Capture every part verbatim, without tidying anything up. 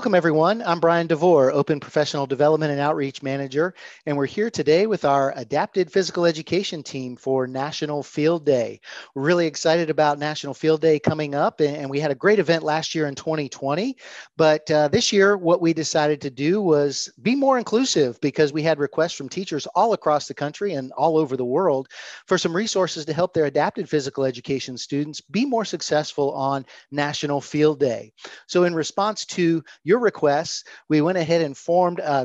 Welcome, everyone. I'm Brian DeVore, Open Professional Development and Outreach Manager, and we're here today with our Adapted Physical Education team for National Field Day. We're really excited about National Field Day coming up, and we had a great event last year in twenty twenty, but uh, this year what we decided to do was be more inclusive because we had requests from teachers all across the country and all over the world for some resources to help their adapted physical education students be more successful on National Field Day. So in response to your requests, we went ahead and formed a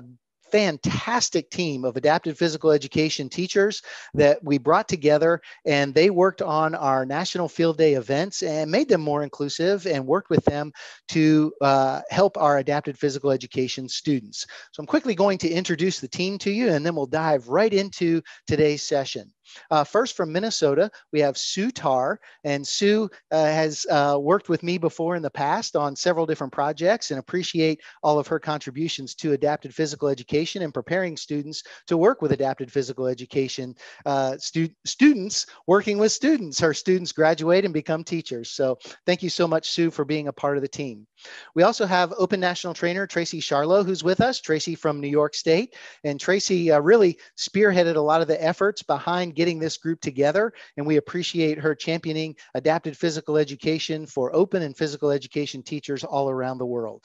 fantastic team of adapted physical education teachers that we brought together, and they worked on our National Field Day events and made them more inclusive and worked with them to uh, help our adapted physical education students. So I'm quickly going to introduce the team to you, and then we'll dive right into today's session. Uh, first, from Minnesota, we have Sue Tarr, and Sue uh, has uh, worked with me before in the past on several different projects, and appreciate all of her contributions to adapted physical education and preparing students to work with adapted physical education uh, stu students working with students. Her students graduate and become teachers. So thank you so much, Sue, for being a part of the team. We also have Open National Trainer Tracy Charlo, who's with us, Tracy from New York State, and Tracy uh, really spearheaded a lot of the efforts behind getting this group together, and we appreciate her championing adapted physical education for open and physical education teachers all around the world.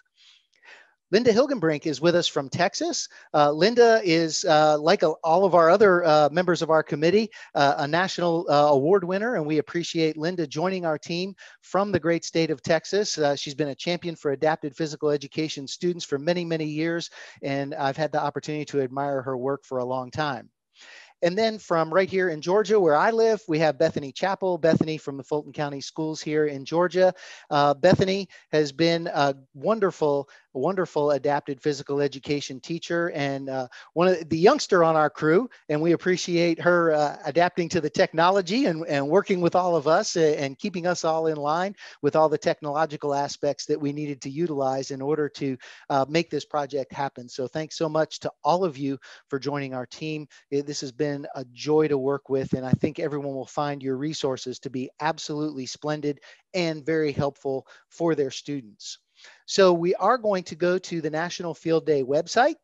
Linda Hilgenbrink is with us from Texas. Uh, Linda is, uh, like a, all of our other uh, members of our committee, uh, a national uh, award winner, and we appreciate Linda joining our team from the great state of Texas. Uh, she's been a champion for adapted physical education students for many, many years, and I've had the opportunity to admire her work for a long time. And then from right here in Georgia, where I live, we have Bethany Chappell. Bethany from the Fulton County Schools here in Georgia. Uh, Bethany has been a wonderful, wonderful adapted physical education teacher, and uh, one of the youngster on our crew. And we appreciate her uh, adapting to the technology and, and working with all of us and keeping us all in line with all the technological aspects that we needed to utilize in order to uh, make this project happen. So thanks so much to all of you for joining our team. This has been a joy to work with, and I think everyone will find your resources to be absolutely splendid and very helpful for their students. So we are going to go to the National Field Day website.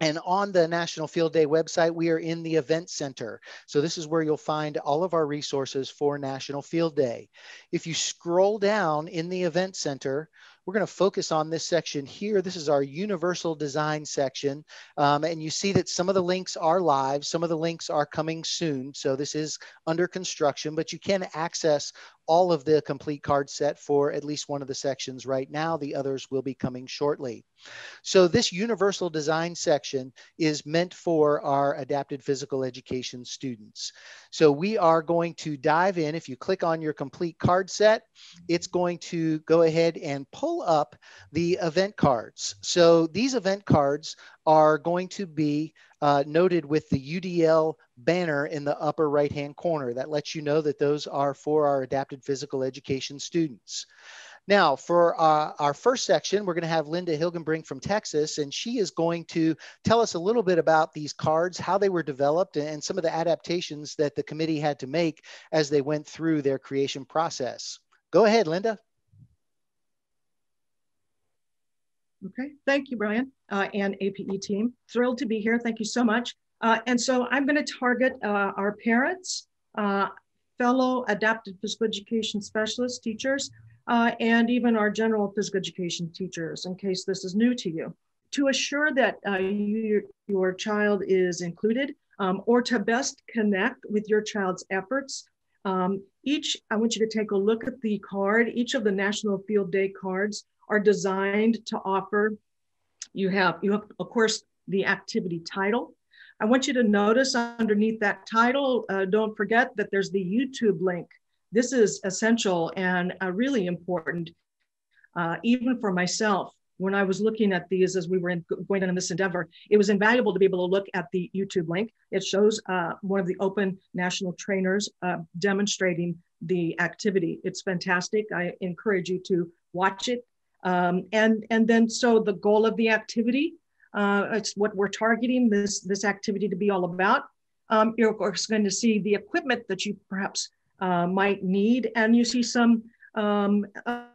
And on the National Field Day website, we are in the Event Center. So this is where you'll find all of our resources for National Field Day. If you scroll down in the Event Center, we're going to focus on this section here. This is our Universal Design section. Um, and you see that some of the links are live. Some of the links are coming soon. So this is under construction, but you can access all of the complete card set for at least one of the sections right now. The others will be coming shortly. So this universal design section is meant for our adapted physical education students. So we are going to dive in. If you click on your complete card set, it's going to go ahead and pull up the event cards. So these event cards are going to be uh, noted with the U D L banner in the upper right hand corner. That lets you know that those are for our adapted physical education students. Now, for uh, our first section, we're going to have Linda Hilgenbrink from Texas, and she is going to tell us a little bit about these cards, how they were developed, and some of the adaptations that the committee had to make as they went through their creation process. Go ahead, Linda. Okay, thank you, Brian, uh, and A P E team. Thrilled to be here. Thank you so much. Uh, and so I'm going to target uh, our parents, uh, fellow adapted physical education specialists, teachers, uh, and even our general physical education teachers, in case this is new to you. To assure that uh, you, your child is included, um, or to best connect with your child's efforts, um, each, I want you to take a look at the card. Each of the National Field Day cards are designed to offer, you have, you have, of course, the activity title. I want you to notice underneath that title, uh, don't forget that there's the YouTube link. This is essential and uh, really important, uh, even for myself. When I was looking at these as we were in, going on in this endeavor, it was invaluable to be able to look at the YouTube link. It shows uh, one of the Open National Trainers uh, demonstrating the activity. It's fantastic. I encourage you to watch it. Um, and, and then, so the goal of the activity, Uh, it's what we're targeting this, this activity to be all about. Um, you're of course going to see the equipment that you perhaps uh, might need, and you see some um,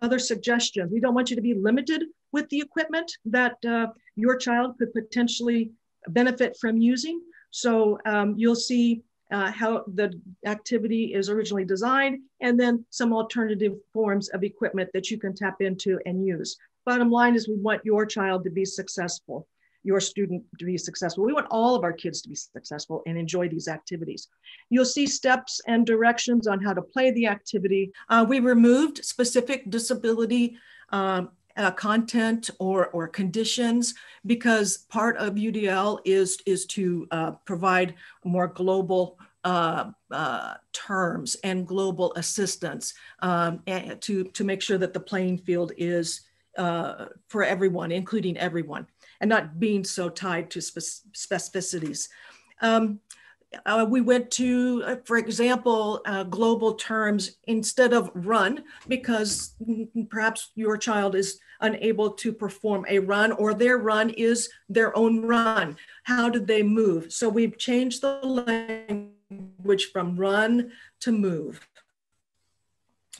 other suggestions. We don't want you to be limited with the equipment that uh, your child could potentially benefit from using. So um, you'll see uh, how the activity is originally designed, and then some alternative forms of equipment that you can tap into and use. Bottom line is we want your child to be successful, your student to be successful. We want all of our kids to be successful and enjoy these activities. You'll see steps and directions on how to play the activity. Uh, we removed specific disability um, uh, content or, or conditions, because part of U D L is, is to uh, provide more global Uh, uh, terms and global assistance um, and to, to make sure that the playing field is uh, for everyone, including everyone, and not being so tied to specificities. Um, uh, we went to, uh, for example, uh, global terms instead of run, because perhaps your child is unable to perform a run, or their run is their own run. How did they move? So we've changed the language which from run to move,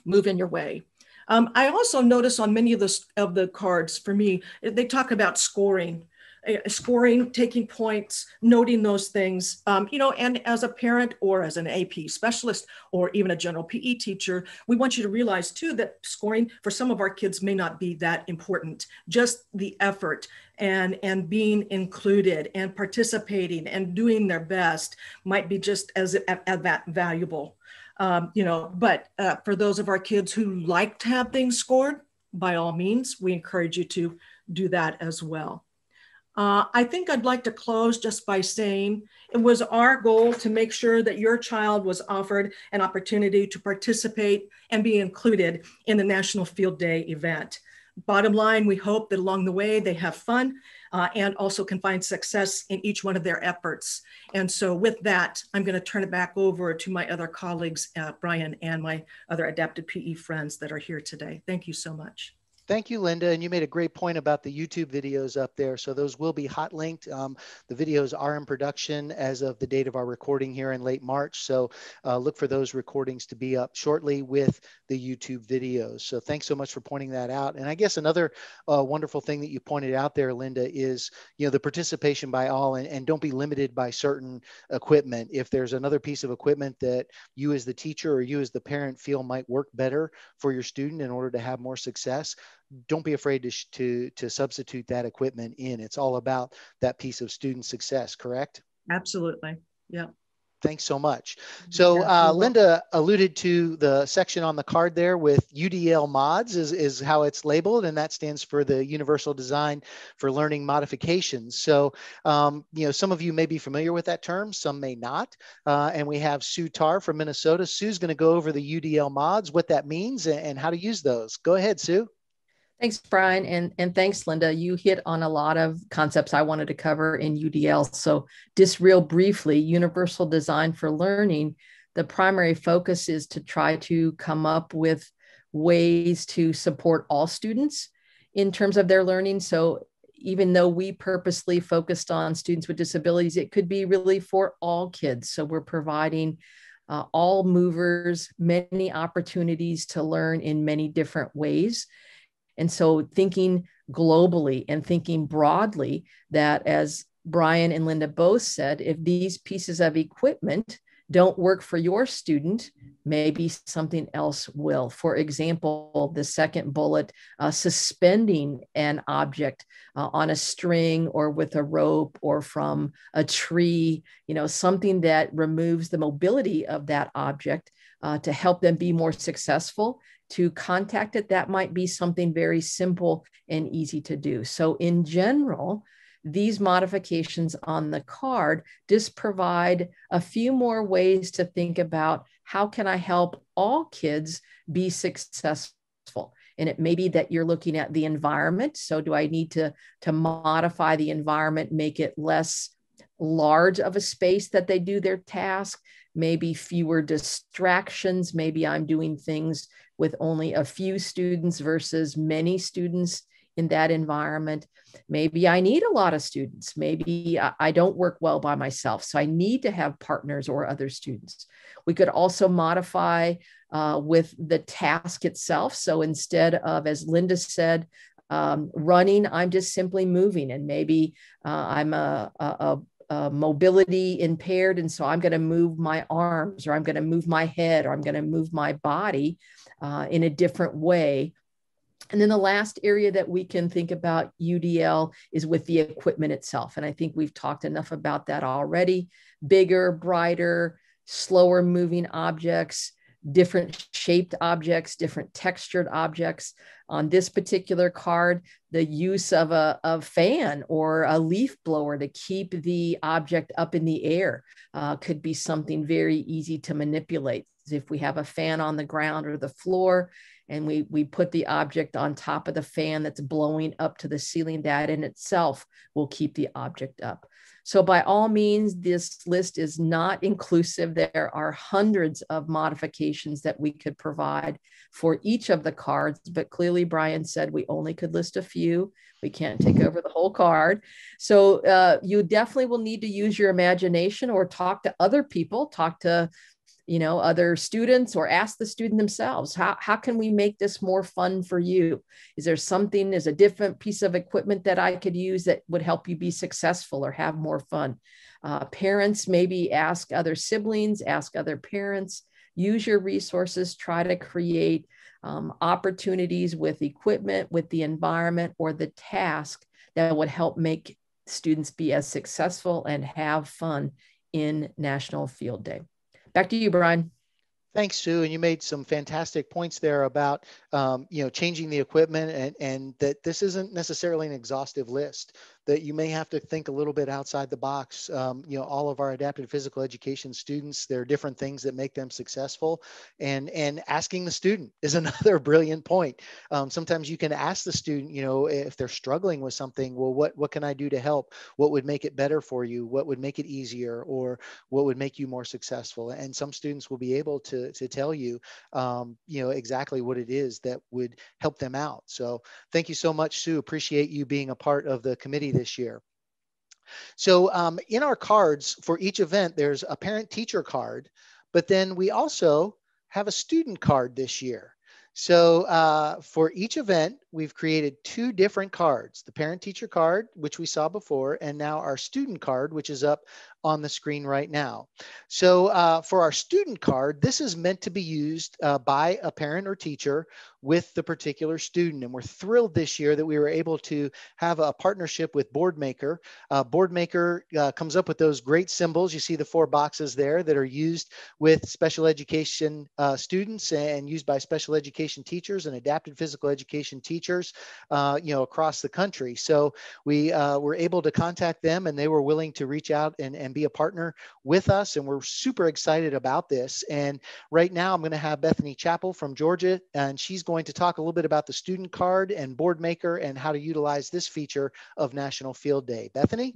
move in your way. Um, I also notice on many of the, of the cards for me, they talk about scoring, uh, scoring, taking points, noting those things, um, you know, and as a parent or as an A P specialist or even a general P E teacher, we want you to realize too that scoring for some of our kids may not be that important, just the effort. And, and being included and participating and doing their best might be just as, as that valuable, um, you know, but uh, for those of our kids who like to have things scored, by all means, we encourage you to do that as well. Uh, I think I'd like to close just by saying it was our goal to make sure that your child was offered an opportunity to participate and be included in the National Field Day event. Bottom line, we hope that along the way they have fun uh, and also can find success in each one of their efforts. And so with that, I'm going to turn it back over to my other colleagues, uh, Brian, and my other adapted P E friends that are here today. Thank you so much. Thank you, Linda. And you made a great point about the YouTube videos up there. So those will be hot linked. Um, the videos are in production as of the date of our recording here in late March. So uh, look for those recordings to be up shortly with the YouTube videos. So thanks so much for pointing that out. And I guess another uh, wonderful thing that you pointed out there, Linda, is, you know, the participation by all, and, and don't be limited by certain equipment. If there's another piece of equipment that you as the teacher or you as the parent feel might work better for your student in order to have more success, don't be afraid to, to, to substitute that equipment in. It's all about that piece of student success, correct? Absolutely. Yeah. Thanks so much. So uh, Linda alluded to the section on the card there with U D L mods is, is how it's labeled, and that stands for the Universal Design for Learning Modifications. So, um, you know, some of you may be familiar with that term, some may not. Uh, and we have Sue Tarr from Minnesota. Sue's going to go over the U D L mods, what that means, and, and how to use those. Go ahead, Sue. Thanks, Brian, and, and thanks, Linda. You hit on a lot of concepts I wanted to cover in U D L. So just real briefly, universal design for learning, the primary focus is to try to come up with ways to support all students in terms of their learning. So even though we purposely focused on students with disabilities, it could be really for all kids. So we're providing uh, all movers many opportunities to learn in many different ways. And so thinking globally and thinking broadly that, as Brian and Linda both said, if these pieces of equipment don't work for your student, maybe something else will. For example, the second bullet, uh, suspending an object uh, on a string or with a rope or from a tree, you know, something that removes the mobility of that object uh, to help them be more successful. To contact it, that might be something very simple and easy to do. So in general, these modifications on the card just provide a few more ways to think about how can I help all kids be successful? And it may be that you're looking at the environment. So do I need to, to modify the environment, make it less large of a space that they do their task? Maybe fewer distractions. Maybe I'm doing things with only a few students versus many students in that environment. Maybe I need a lot of students. Maybe I don't work well by myself, so I need to have partners or other students. We could also modify uh, with the task itself. So instead of, as Linda said, um, running, I'm just simply moving, and maybe uh, I'm a, a, a mobility impaired, and so I'm going to move my arms, or I'm going to move my head, or I'm going to move my body uh, in a different way. And then the last area that we can think about U D L is with the equipment itself. And I think we've talked enough about that already. Bigger, brighter, slower moving objects, different shaped objects, different textured objects. On this particular card, the use of a, a fan or a leaf blower to keep the object up in the air uh, could be something very easy to manipulate. If we have a fan on the ground or the floor, and we, we put the object on top of the fan that's blowing up to the ceiling, that in itself will keep the object up. So by all means, this list is not inclusive. There are hundreds of modifications that we could provide for each of the cards, but clearly Brian said we only could list a few. We can't take over the whole card. So uh, you definitely will need to use your imagination or talk to other people, talk to you know, other students, or ask the student themselves, how, how can we make this more fun for you? Is there something, is a different piece of equipment that I could use that would help you be successful or have more fun? Uh, parents, maybe ask other siblings, ask other parents, use your resources, try to create um, opportunities with equipment, with the environment, or the task that would help make students be as successful and have fun in National Field Day. Back to you, Brian. Thanks, Sue. And you made some fantastic points there about, um, you know, changing the equipment, and, and that this isn't necessarily an exhaustive list, that you may have to think a little bit outside the box. Um, you know, all of our adapted physical education students, there are different things that make them successful. And, and asking the student is another brilliant point. Um, sometimes you can ask the student, you know, if they're struggling with something, well, what, what can I do to help? What would make it better for you? What would make it easier? Or what would make you more successful? And some students will be able to, to tell you, um, you know, exactly what it is that would help them out. So thank you so much, Sue. Appreciate you being a part of the committee this year. So um, in our cards for each event, there's a parent-teacher card, but then we also have a student card this year. So uh, for each event, we've created two different cards, the parent-teacher card, which we saw before, and now our student card, which is up on the screen right now. So uh, for our student card, this is meant to be used uh, by a parent or teacher with the particular student. And we're thrilled this year that we were able to have a partnership with Boardmaker. Uh, Boardmaker uh, comes up with those great symbols. You see the four boxes there that are used with special education uh, students and used by special education teachers and adapted physical education teachers, uh, you know, across the country. So we uh, were able to contact them, and they were willing to reach out and, and be a partner with us. And we're super excited about this. And right now I'm going to have Bethany Chappell from Georgia, and she's going to talk a little bit about the student card and Boardmaker and how to utilize this feature of National Field Day. Bethany?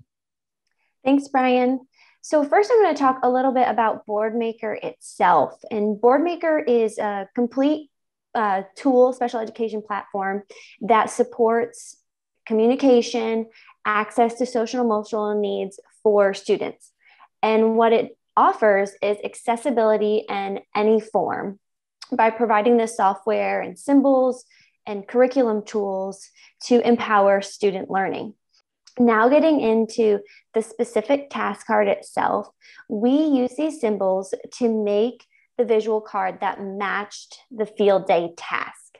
Thanks, Brian. So first I'm going to talk a little bit about Boardmaker itself. And Boardmaker is a complete Uh, tool, special education platform that supports communication, access to social and emotional needs for students. And what it offers is accessibility in any form by providing the software and symbols and curriculum tools to empower student learning. Now getting into the specific task card itself, we use these symbols to make the visual card that matched the field day task.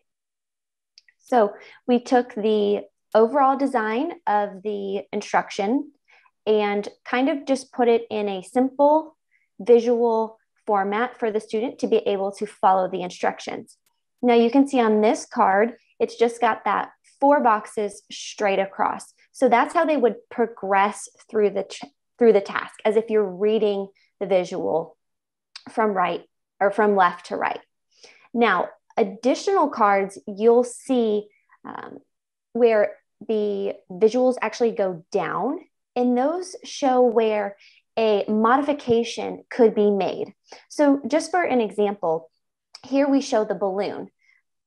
So we took the overall design of the instruction and kind of just put it in a simple visual format for the student to be able to follow the instructions. Now you can see on this card, it's just got that four boxes straight across. So that's how they would progress through the, through the task, as if you're reading the visual from right or from left to right. Now, additional cards, you'll see um, where the visuals actually go down, and those show where a modification could be made. So just for an example, here we show the balloon,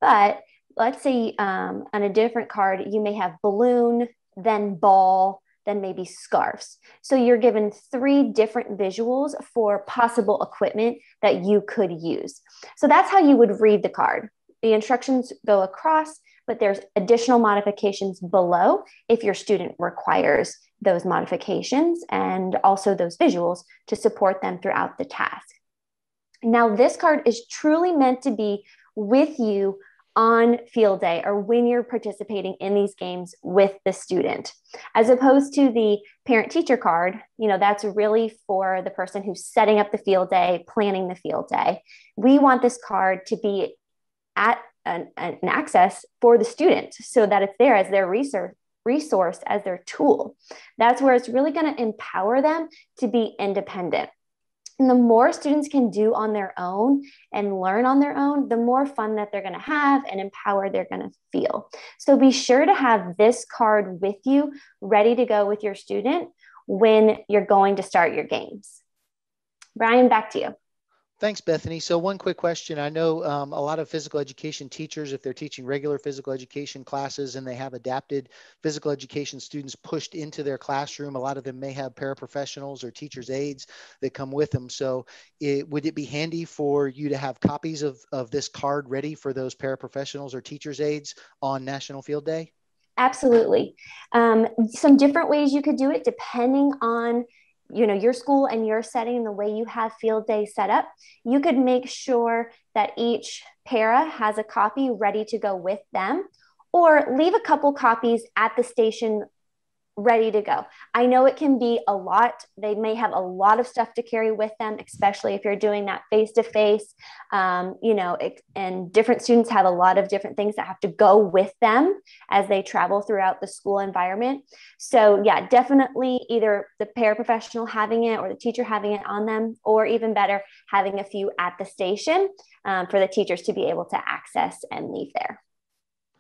but let's see, um, on a different card, you may have balloon, then ball, then maybe scarves. So you're given three different visuals for possible equipment that you could use. So that's how you would read the card. The instructions go across, but there's additional modifications below if your student requires those modifications and also those visuals to support them throughout the task. Now, this card is truly meant to be with you on field day or when you're participating in these games with the student, as opposed to the parent-teacher card. You know, that's really for the person who's setting up the field day, planning the field day. We want this card to be at an, an access for the student so that it's there as their research resource, as their tool. That's where it's really going to empower them to be independent. And the more students can do on their own and learn on their own, the more fun that they're going to have and empowered they're going to feel. So be sure to have this card with you, ready to go with your student when you're going to start your games. Brian, back to you. Thanks, Bethany. So one quick question. I know um, a lot of physical education teachers, if they're teaching regular physical education classes and they have adapted physical education students pushed into their classroom, a lot of them may have paraprofessionals or teachers' aides that come with them. So it, would it be handy for you to have copies of, of this card ready for those paraprofessionals or teachers' aides on National Field Day? Absolutely. Um, some different ways you could do it depending on you know, your school and your setting and the way you have field day set up. You could make sure that each para has a copy ready to go with them, or leave a couple copies at the station ready to go. I know it can be a lot. They may have a lot of stuff to carry with them, especially if you're doing that face-to-face, um, you know, it, and different students have a lot of different things that have to go with them as they travel throughout the school environment. So yeah, definitely either the paraprofessional having it or the teacher having it on them, or even better, having a few at the station um, for the teachers to be able to access and leave there.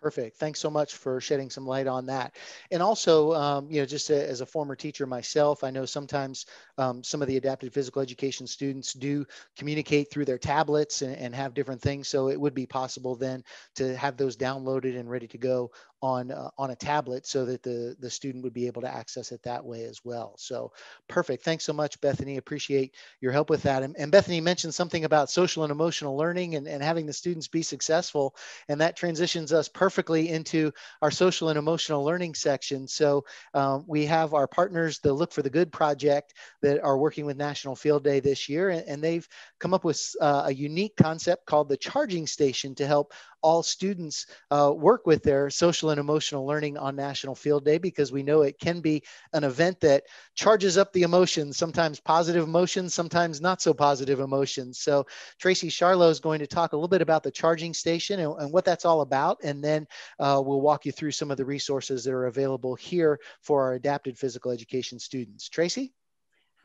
Perfect. Thanks so much for shedding some light on that. And also, um, you know, just a, as a former teacher myself, I know sometimes um, some of the adapted physical education students do communicate through their tablets and, and have different things. So it would be possible then to have those downloaded and ready to go on uh, on a tablet so that the, the student would be able to access it that way as well. So perfect. Thanks so much, Bethany. Appreciate your help with that. And, and Bethany mentioned something about social and emotional learning and, and having the students be successful. And that transitions us perfectly Perfectly into our social and emotional learning section. So um, we have our partners, the Look for the Good Project, that are working with National Field Day this year, and, and they've come up with uh, a unique concept called the Charging Station to help all students uh, work with their social and emotional learning on National Field Day, because we know it can be an event that charges up the emotions, sometimes positive emotions, sometimes not so positive emotions. So Tracy Charlo is going to talk a little bit about the Charging Station and, and what that's all about, and then Uh, we'll walk you through some of the resources that are available here for our adapted physical education students. Tracy?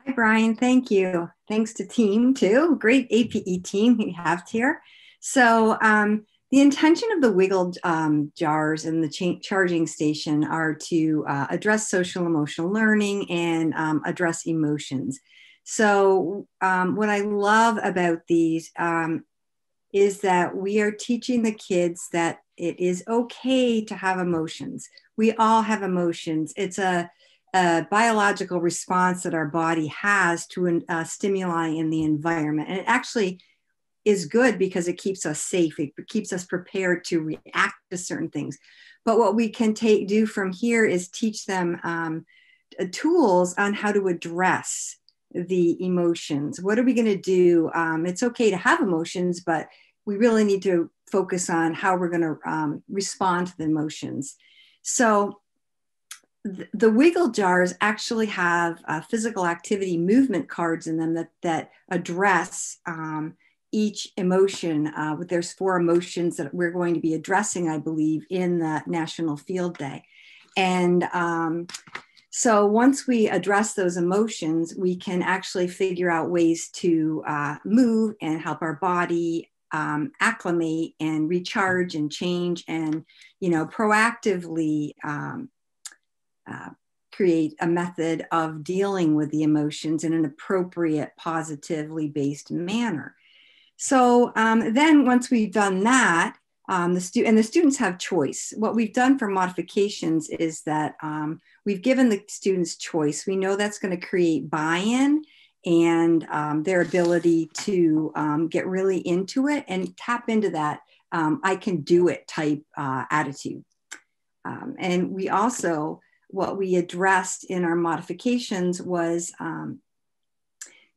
Hi, Brian. Thank you. Thanks to team too. Great A P E team we have here. So um, the intention of the wiggle um, jars and the cha charging station are to uh, address social emotional learning and um, address emotions. So um, what I love about these um, is that we are teaching the kids that it is okay to have emotions. We all have emotions. It's a, a biological response that our body has to an, uh, stimuli in the environment. And it actually is good because it keeps us safe. It keeps us prepared to react to certain things. But what we can take do from here is teach them um, tools on how to address the emotions. What are we going to do? Um, it's okay to have emotions, but we really need to focus on how we're going to um, respond to the emotions. So th the wiggle jars actually have uh, physical activity movement cards in them that, that address um, each emotion. Uh, there's four emotions that we're going to be addressing, I believe, in the National Field Day. And um, so once we address those emotions, we can actually figure out ways to uh, move and help our body Um, acclimate and recharge and change and, you know, proactively um, uh, create a method of dealing with the emotions in an appropriate, positively based manner. So um, then once we've done that, Um, the stu and the students have choice. What we've done for modifications is that um, we've given the students choice. We know that's going to create buy-in and um, their ability to um, get really into it and tap into that um, I can do it type uh, attitude. Um, and we also, what we addressed in our modifications was um,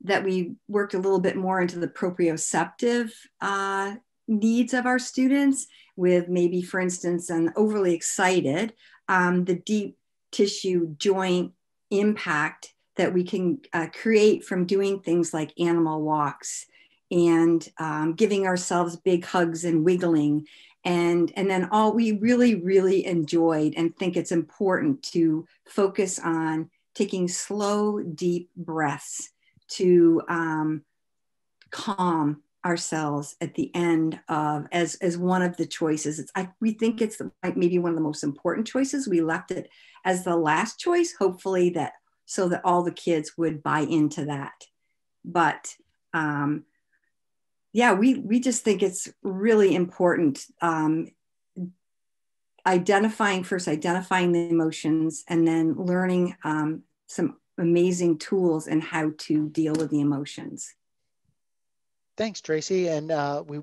that we worked a little bit more into the proprioceptive uh, needs of our students with maybe, for instance, an overly excited, um, the deep tissue joint impact that we can uh, create from doing things like animal walks and um, giving ourselves big hugs and wiggling. And, and then all we really, really enjoyed and think it's important to focus on taking slow, deep breaths to um, calm ourselves at the end of, as, as one of the choices. It's, I, we think it's maybe one of the most important choices. We left it as the last choice, hopefully that, so that all the kids would buy into that. But um, yeah, we, we just think it's really important. Um, identifying first, identifying the emotions and then learning um, some amazing tools and how to deal with the emotions. Thanks, Tracy. And uh, we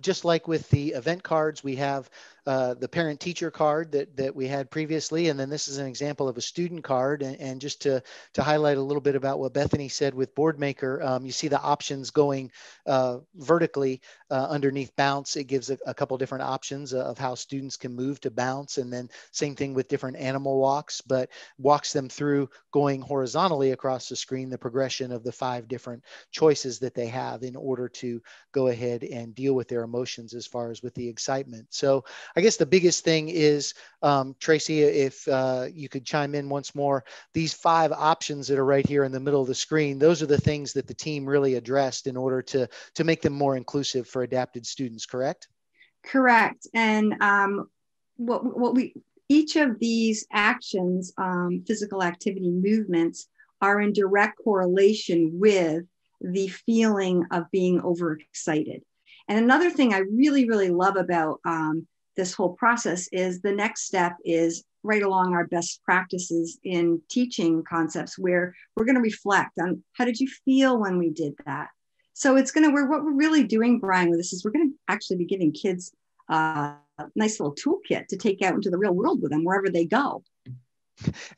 just like with the event cards, we have uh, the parent teacher card that, that we had previously. And then this is an example of a student card. And, and just to, to highlight a little bit about what Bethany said with Boardmaker, um, you see the options going uh, vertically uh, underneath bounce. It gives a, a couple different options of how students can move to bounce. And then same thing with different animal walks, but walks them through going horizontally across the screen, the progression of the five different choices that they have in order to to go ahead and deal with their emotions as far as with the excitement. So I guess the biggest thing is, um, Tracy, if uh, you could chime in once more, these five options that are right here in the middle of the screen, those are the things that the team really addressed in order to, to make them more inclusive for adapted students, correct? Correct. And um, what, what we, each of these actions, um, physical activity movements, are in direct correlation with the feeling of being overexcited. And another thing I really, really love about um, this whole process is the next step is right along our best practices in teaching concepts where we're going to reflect on how did you feel when we did that? So it's going to, we're, what we're really doing, Brian, with this is we're going to actually be giving kids uh, a nice little toolkit to take out into the real world with them wherever they go.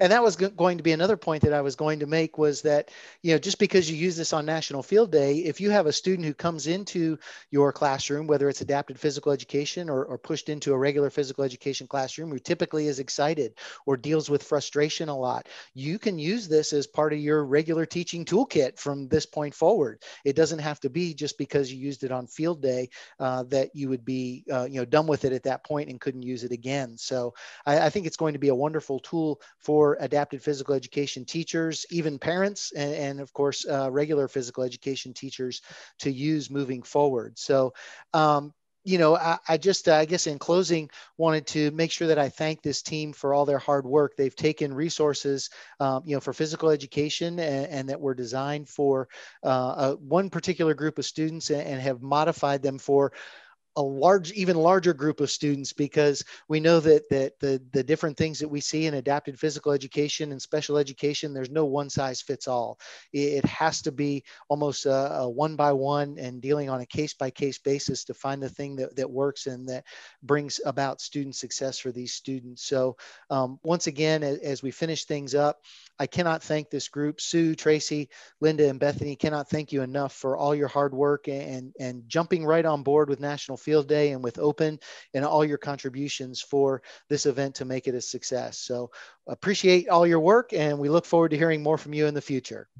And that was going to be another point that I was going to make was that, you know, just because you use this on National Field Day, if you have a student who comes into your classroom, whether it's adapted physical education or, or pushed into a regular physical education classroom who typically is excited or deals with frustration a lot, you can use this as part of your regular teaching toolkit from this point forward. It doesn't have to be just because you used it on Field Day uh, that you would be, uh, you know, done with it at that point and couldn't use it again. So I, I think it's going to be a wonderful tool for adapted physical education teachers, even parents, and, and of course, uh, regular physical education teachers to use moving forward. So, um, you know, I, I just, uh, I guess in closing, wanted to make sure that I thank this team for all their hard work. They've taken resources, um, you know, for physical education and, and that were designed for uh, a, one particular group of students and, and have modified them for a large, even larger group of students, because we know that, that the, the different things that we see in adapted physical education and special education, there's no one size fits all. It has to be almost a, a one by one and dealing on a case by case basis to find the thing that, that works and that brings about student success for these students. So um, once again, as, as we finish things up, I cannot thank this group. Sue, Tracy, Linda, and Bethany, cannot thank you enough for all your hard work and, and jumping right on board with National Field Day and with Open and all your contributions for this event to make it a success. So appreciate all your work and we look forward to hearing more from you in the future.